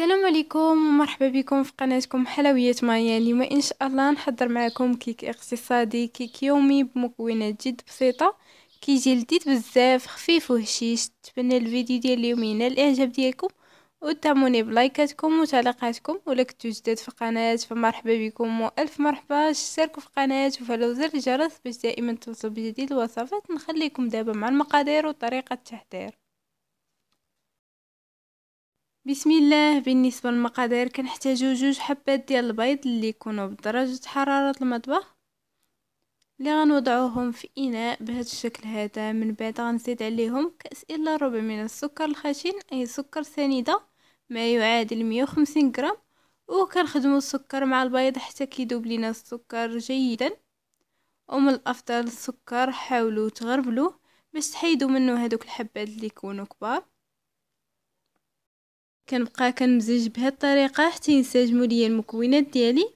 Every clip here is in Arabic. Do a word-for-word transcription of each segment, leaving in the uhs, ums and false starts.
السلام عليكم ومرحبا بكم في قناتكم حلويات مايا. اليوم ان شاء الله نحضر معكم كيك اقتصادي، كيك يومي بمكونات جد بسيطه، كيجي لذيذ بزاف، خفيف وهشيش. نتمنى الفيديو ديال اليوم ينال الاعجاب ديالكم، وتابعوني بلايكاتكم وتعليقاتكم. ولا كنتو جداد في القناه فمرحبا بكم والف مرحبا. اشتركوا في القناه وفعلوا زر الجرس باش دائما توصلوا بجديد الوصفات. نخليكم دابا مع المقادير وطريقه التحضير. بسم الله. بالنسبه للمقادير كنحتاجو جوج حبات ديال البيض اللي يكونوا بدرجه حراره المطبخ، اللي غنوضعوهم في اناء بهذا الشكل هذا. من بعد غنزيد عليهم كاس الا ربع من السكر الخشن، اي سكر سنيده، ما يعادل مية وخمسين غرام. وكنخدموا السكر مع البيض حتى كيذوب لينا السكر جيدا، ومن الافضل السكر حاولوا تغربلوه باش تحيدوا منه هذوك الحبات اللي يكونوا كبار. كنبقى كنمزج بهذه الطريقه حتى ينسجموا ليا المكونات ديالي.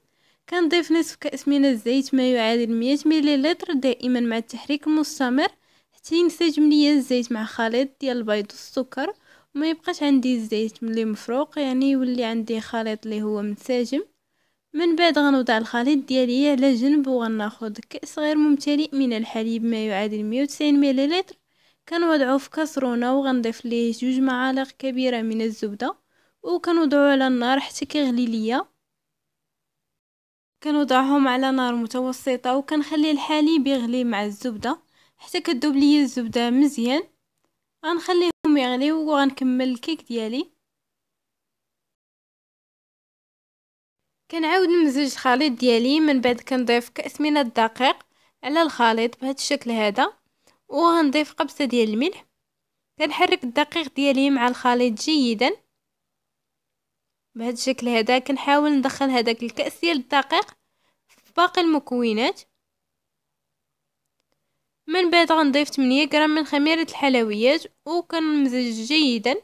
كنضيف نصف كاس من الزيت، ما يعادل مية مليلتر، دائما مع التحريك المستمر حتى ينسجم ليا الزيت مع خليط ديال البيض والسكر، وما يبقاش عندي الزيت ملي مفروق، يعني يولي عندي خليط اللي هو منسجم. من بعد غنوضع الخليط ديالي على جنب، وغناخذ كاس غير ممتلئ من الحليب، ما يعادل مية وتسعين مليلتر. كنوضعو في كاسرونه وغنضيف ليه جوج معالق كبيره من الزبده، وكنوضعو على النار حتى كيغلي ليا. كنوضعهم على نار متوسطه وكنخلي الحليب يغلي مع الزبده حتى كذوب ليا الزبده مزيان. غنخليهم يغليو وغنكمل الكيك ديالي. كنعاود نمزج الخليط ديالي. من بعد كنضيف كاس من الدقيق على الخليط بهذا الشكل هذا، وغنضيف قبصه ديال الملح. كنحرك الدقيق ديالي مع الخليط جيدا بهذا الشكل هذا. كنحاول ندخل هذاك الكاس ديال الدقيق في باقي المكونات. من بعد غنضيف ثمانية غرام من خميره الحلويات، وكنمزج جيدا،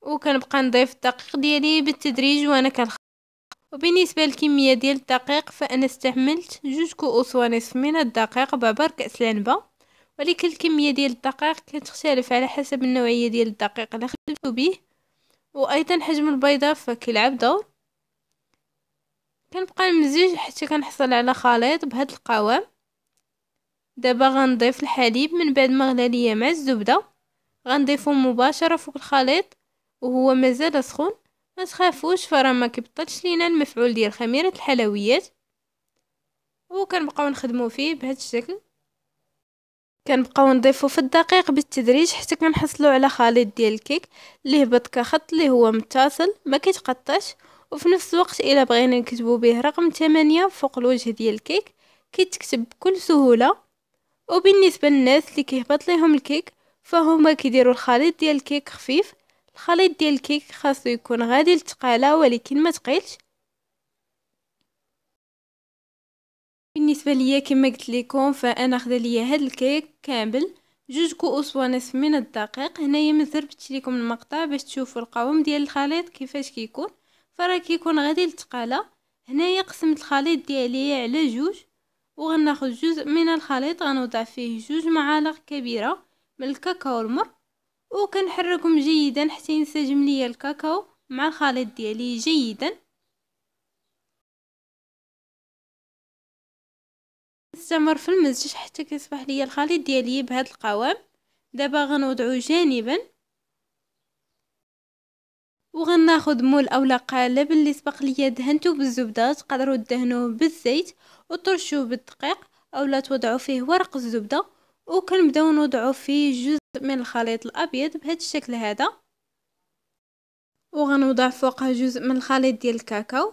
وكنبقى نضيف الدقيق ديالي بالتدريج وانا كنخ وبالنسبه للكميه ديال الدقيق فانا استعملت جوج كؤوس ونصف من الدقيق بعبر كاس العنبه، ولكن الكميه ديال الدقيق كتختلف على حسب النوعيه ديال الدقيق اللي خدمتو به، وايضا حجم البيضه فكيلعب دور. كنبقى نمزج حتى كنحصل على خليط بهذا القوام. دابا غنضيف الحليب. من بعد ما غلى ليا مع الزبده غنضيفو مباشره فوق الخليط وهو مازال سخون. ما تخافوش فراه ما كيبطلش لينا المفعول ديال خميره الحلويات، وكنبقاو نخدمو فيه بهذا الشكل. كنبقاو نضيفو في الدقيق بالتدريج حتى كنحصلوا على خليط ديال الكيك اللي هبط كخط اللي هو متصل ما كيتقطعش. وفي نفس الوقت الا بغينا نكتبوا به رقم ثمانية فوق الوجه ديال الكيك كيتكتب بكل سهوله. وبالنسبه للناس اللي كيهبط ليهم الكيك فهما كيديروا الخليط ديال الكيك خفيف. الخليط ديال الكيك خاصو يكون غادي للثقاله ولكن ما تقيلش. بالنسبه ليا كما قلت لكم فانا خدا ليا هذا الكيك كامل جوج كؤوس ونصف من الدقيق. هنايا مزربتش لكم المقطع باش تشوفوا القوام ديال الخليط كيفاش كيكون، فراه كيكون غادي للثقاله. هنايا قسمت الخليط ديالي على جوج، وغناخذ جزء من الخليط غنوضع فيه جوج معالق كبيره من الكاكاو المر، وكنحركهم جيدا حتى ينسجم ليا الكاكاو مع الخليط ديالي جيدا. نستمر في المزج حتى كيصبح ليا الخليط ديالي بهذا القوام. دابا غنوضعو جانبا، وغناخذ مول اولا قالب اللي سبق ليا دهنتو بالزبده، تقدروا تدهنوه بالزيت وترشوه بالدقيق اولا توضعوا فيه ورق الزبده. وكنبداو نوضعو فيه جزء من الخليط الابيض بهذا الشكل هذا، وغنوضع فوقها جزء من الخليط ديال الكاكاو.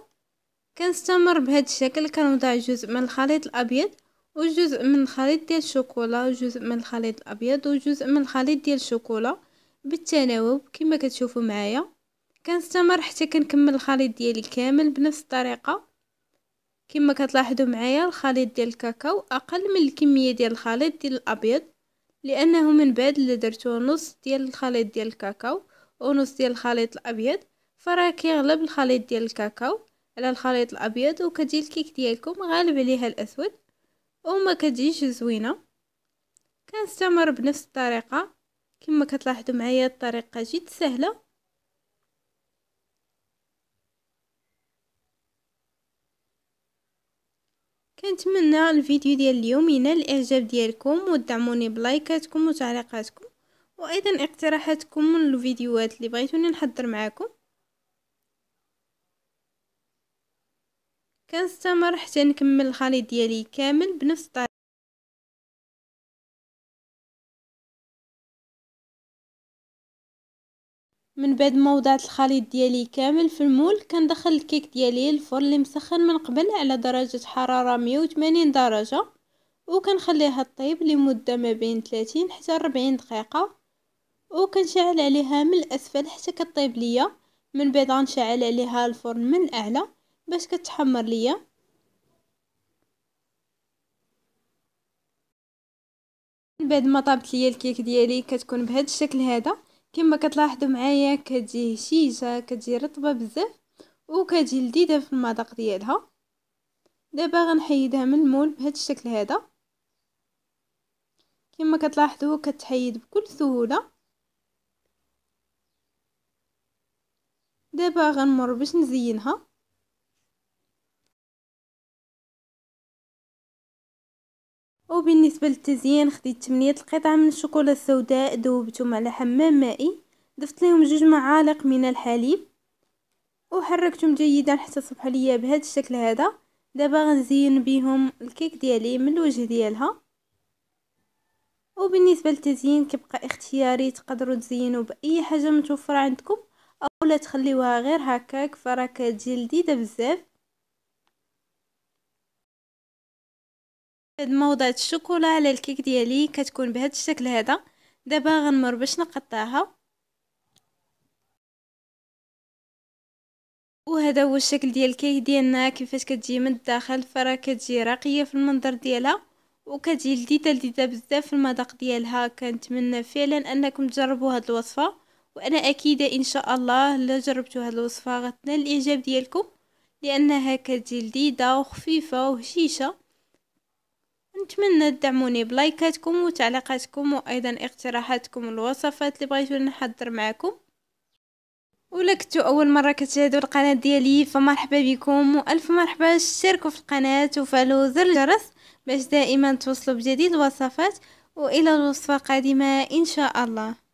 كنستمر بهذا الشكل. كنوضع جزء من الخليط الابيض وجزء من الخليط ديال الشوكولا وجزء من الخليط الابيض وجزء من الخليط ديال الشوكولا بالتناوب كما كتشوفوا معايا. كنستمر حتى كنكمل الخليط ديالي كامل بنفس الطريقه. كما كتلاحظوا معايا الخليط ديال الكاكاو اقل من الكميه ديال الخليط ديال الابيض، لانه من بعد اللي درتو نص ديال الخليط ديال الكاكاو ونص ديال الخليط الابيض، فراه كيغلب الخليط ديال الكاكاو على الخليط الابيض، وكتجي الكيك ديالكم غالب عليها الاسود وما كتجيش زوينه. كنستمر بنفس الطريقه. كما كتلاحظوا معايا الطريقه جد سهله كنتمنى الفيديو ديال اليوم ينال الاعجاب ديالكم وتدعموني بلايكاتكم وتعليقاتكم وايضا اقتراحاتكم من الفيديوهات اللي بغيتوني نحضر معاكم. كنستمر حتى نكمل الخليط ديالي كامل بنفس الطريقه. من بعد ما وضعت الخليط ديالي كامل في المول، كندخل الكيك ديالي الفرن اللي مسخن من قبل على درجه حراره مية وثمانين درجه، وكنخليها طيب لمده ما بين ثلاثين حتى أربعين دقيقه، وكنشعل عليها من الاسفل حتى كطيب ليا. من بعد غنشعل عليها الفرن من الاعلى باش كتحمر ليا. من بعد ما طابت ليا الكيك ديالي كتكون بهذا الشكل هذا كما كتلاحظوا معايا، كتجي هشيشه، كتجي رطبه بزاف، وكتجي لذيذه في المذاق ديالها. دابا غنحيدها من المول بهذا الشكل هذا كما كتلاحظوا، كتحيد بكل سهوله. دابا غنمر باش نزينها. وبالنسبه للتزيين خديت ثمانية القطع من الشوكولا السوداء، ذوبتهم على حمام مائي، ضفت لهم جوج معالق من الحليب وحركتهم جيدا حتى صبحوا ليا بهذا الشكل هذا. دابا غنزين بهم الكيك ديالي من الوجه ديالها. وبالنسبه للتزيين كيبقى اختياري، تقدروا تزينوا باي حاجه متوفره عندكم اولا تخليوها غير هكاك، فراه كتجي لذيذه بزاف. بعد ما وضعت الشوكولا على الكيك ديالي كتكون بهذا الشكل هذا. دابا غنمر باش نقطعها. وهذا هو الشكل ديال الكيك ديالنا كيفاش كتجي من الداخل، فراه كتجي راقيه في المنظر ديالها وكتجي لذيذه لذيذه بزاف في المذاق ديالها. كنتمنى فعلا انكم تجربوا هذه الوصفه، وانا اكيده ان شاء الله الا جربتوا هذه الوصفه غتنال الاعجاب ديالكم، لانها كتجي لذيذه وخفيفه وهشيشه. نتمنى تدعموني بلايكاتكم وتعليقاتكم وايضا اقتراحاتكم الوصفات اللي بغيتوني نحضر معكم. ولا كنتو اول مره كتشاهدوا القناه ديالي فمرحبا بكم والف مرحبا، اشتركوا في القناه وفعلوا زر الجرس باش دائما توصلوا بجديد الوصفات. والى الوصفه القادمه ان شاء الله.